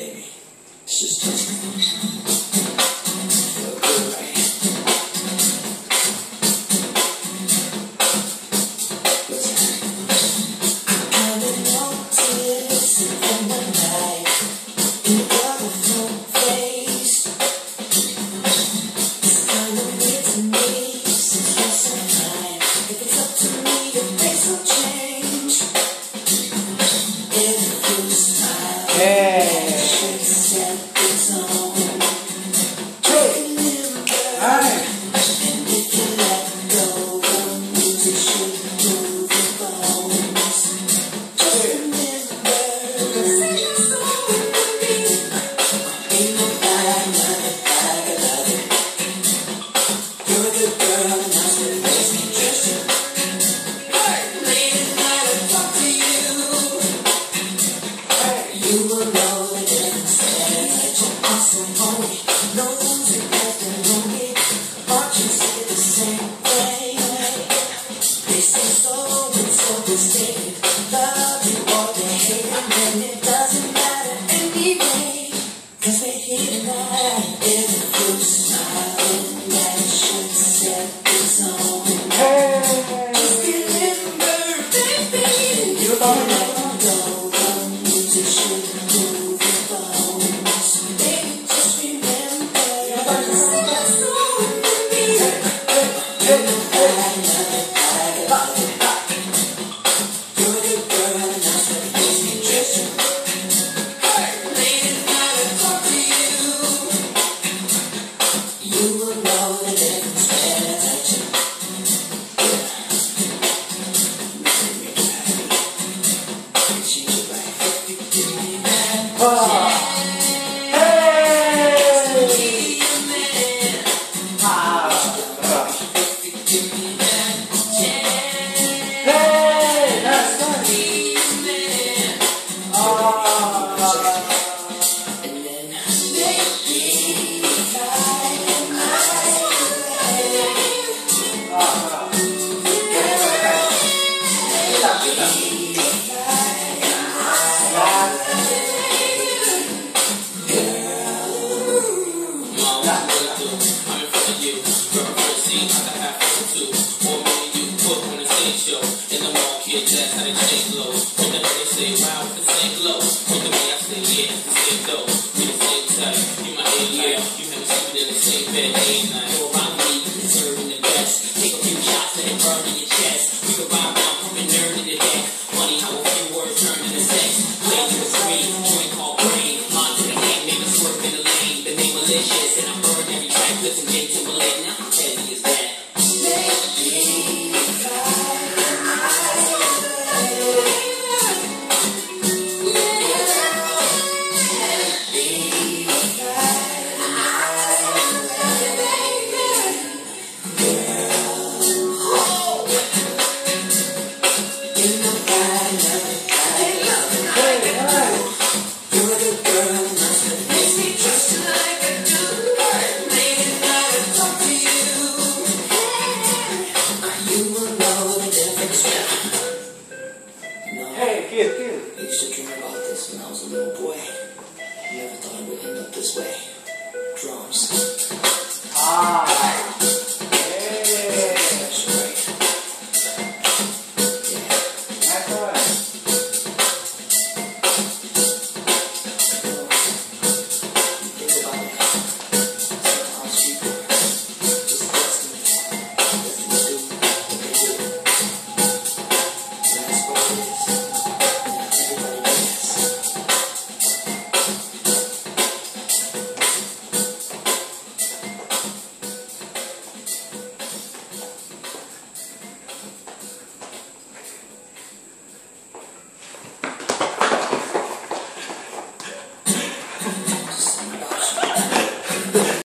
baby. It's just so good, right? But I would want to listen in the night, in your beautiful face. It's kind of weird to me, since you're so kind. If it's up to me, your face will change. If you smile, hey. When I was a little boy, never thought it would end up this way. Drums.